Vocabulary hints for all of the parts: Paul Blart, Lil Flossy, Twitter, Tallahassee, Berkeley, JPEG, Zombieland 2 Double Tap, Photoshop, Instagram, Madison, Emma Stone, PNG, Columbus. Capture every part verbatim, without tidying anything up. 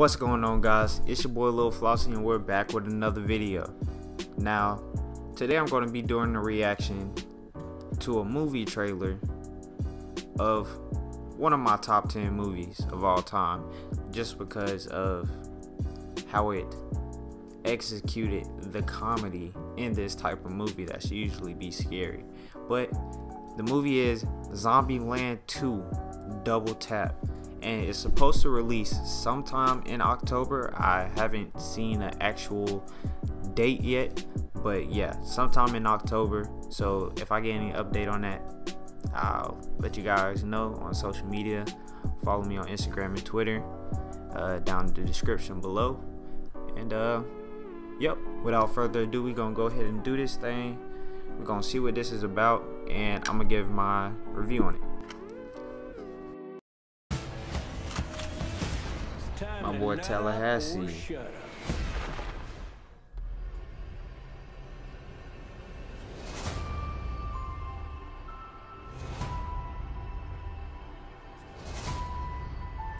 What's going on, guys? It's your boy Lil Flossy, and we're back with another video. Now, today I'm going to be doing a reaction to a movie trailer of one of my top ten movies of all time, just because of how it executed the comedy in this type of movie that usually be scary. But the movie is Zombieland two Double Tap, and it's supposed to release sometime in October. I haven't seen an actual date yet, but yeah, sometime in October. So if I get any update on that, I'll let you guys know on social media. Follow me on Instagram and Twitter, uh, down in the description below. And uh, yep, without further ado, we're gonna go ahead and do this thing. We're gonna see what this is about, and I'm gonna give my review on it. My boy Tallahassee.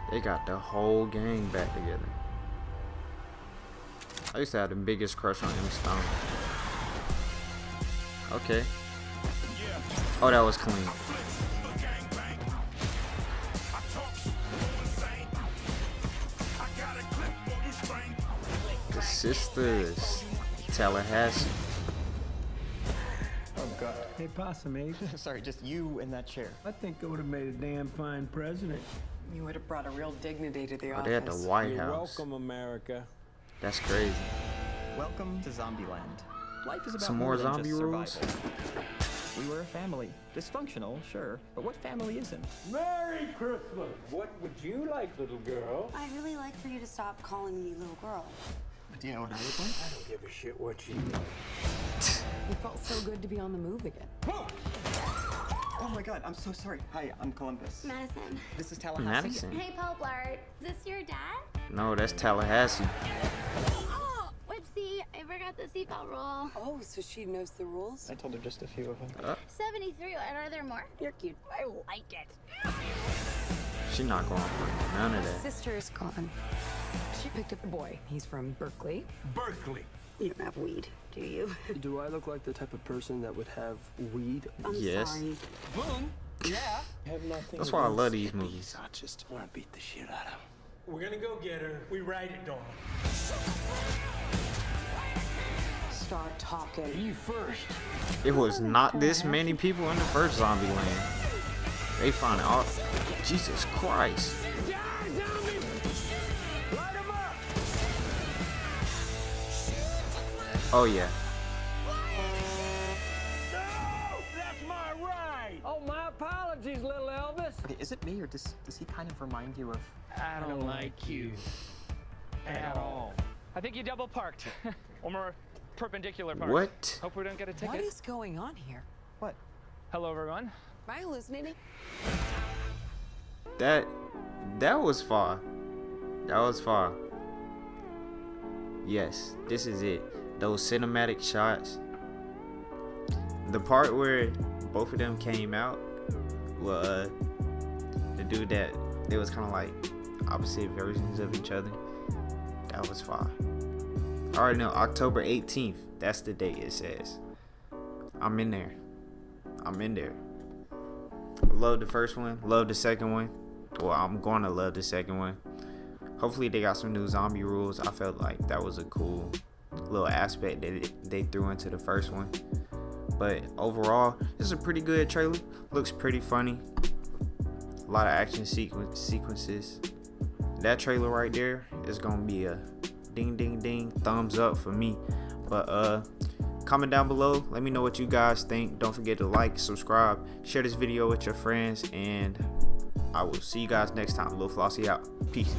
They got the whole gang back together. I used to have the biggest crush on Emma Stone. Okay. Oh, that was clean. Sisters, Tallahassee. Oh God! Hey, possum ape. Sorry, just you in that chair. I think I would have made a damn fine president. You would have brought a real dignity to the oh, office. They had the White You're House. Welcome, America. That's crazy. Welcome to Zombieland. Life is about some more, more zombie than just rules. Survival. We were a family, dysfunctional, sure, but what family isn't? Merry Christmas. What would you like, little girl? I'd really like for you to stop calling me little girl. Do you know what I look like? I don't give a shit what you know. It felt so good to be on the move again. Whoa! Oh my God, I'm so sorry. Hi, I'm Columbus. Madison. This is Tallahassee. Madison. Hey, Paul Blart. Is this your dad? No, that's Tallahassee. Oh, whoopsie. I forgot the seatbelt rule. Oh, so she knows the rules? I told her just a few of them. Uh. seventy-three, and are there more? You're cute. I like it. She's not going for none of that. Sister's gone. She picked up a boy. He's from Berkeley. Berkeley. You don't have weed, do you? Do I look like the type of person that would have weed? I'm yes. Sorry. Boom. Yeah. Have nothing. That's why I love these movies. I just want to beat the shit out of him. We're gonna go get her. We ride it, don't we? Start talking. You first. It was not this many people in the first Zombieland. They found out. Jesus Christ. Oh yeah. No, that's my right. Oh, my apologies, little Elvis. Okay, is it me or does does he kind of remind you of? I don't, I don't like you at all. I think you double parked, or more perpendicular parked. What? Hope we don't get a ticket. What is going on here? What? Hello, everyone. Am I hallucinating? That that was far. That was far. Yes, this is it. Those cinematic shots, the part where both of them came out, well, uh, the dude that they was kind of like opposite versions of each other, that was fine. All right, now October eighteenth, that's the date it says. I'm in there. I'm in there. Love the first one. Love the second one. Well, I'm gonna love the second one. Hopefully they got some new zombie rules. I felt like that was a cool little aspect that it, they threw into the first one. But overall, this is a pretty good trailer. Looks pretty funny. A lot of action sequen sequences. That trailer right there is gonna be a ding ding ding thumbs up for me. But uh comment down below, let me know what you guys think. Don't forget to like, subscribe, share this video with your friends, and I will see you guys next time. Lil Flossy out. Peace.